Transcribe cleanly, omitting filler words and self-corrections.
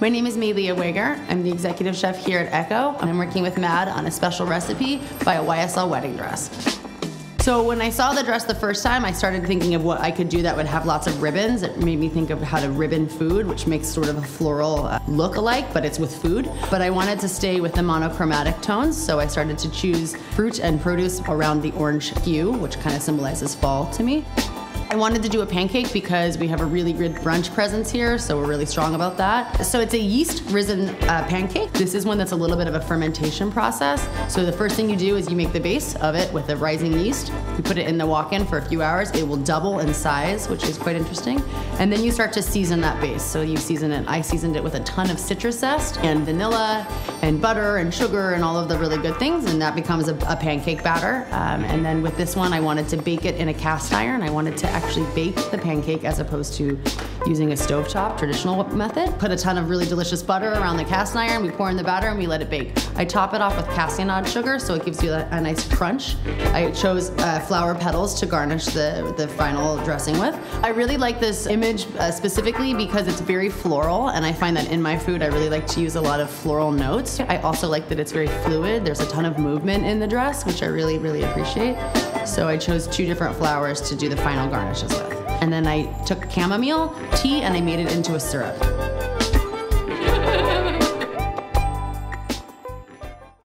My name is Mailea Weger. I'm the executive chef here at ECHO, and I'm working with MAD on a special recipe by a YSL wedding dress. So when I saw the dress the first time, I started thinking of what I could do that would have lots of ribbons. It made me think of how to ribbon food, which makes sort of a floral look alike, but it's with food. But I wanted to stay with the monochromatic tones, so I started to choose fruit and produce around the orange hue, which kind of symbolizes fall to me. I wanted to do a pancake because we have a really good brunch presence here, so we're really strong about that. So it's a yeast-risen pancake. This is one that's a little bit of a fermentation process. So the first thing you do is you make the base of it with the rising yeast. You put it in the wok-in for a few hours. It will double in size, which is quite interesting. And then you start to season that base. So you season it. I seasoned it with a ton of citrus zest and vanilla and butter and sugar and all of the really good things, and that becomes a pancake batter. And then with this one, I wanted to bake it in a cast iron. I wanted to actually bake the pancake as opposed to using a stovetop traditional method. Put a ton of really delicious butter around the cast iron, we pour in the batter and we let it bake. I top it off with cassonade sugar so it gives you a nice crunch. I chose flower petals to garnish the final dressing with. I really like this image specifically because it's very floral, and I find that in my food I really like to use a lot of floral notes. I also like that it's very fluid. There's a ton of movement in the dress, which I really, really appreciate. So I chose two different flowers to do the final garnishes with. And then I took chamomile tea and I made it into a syrup.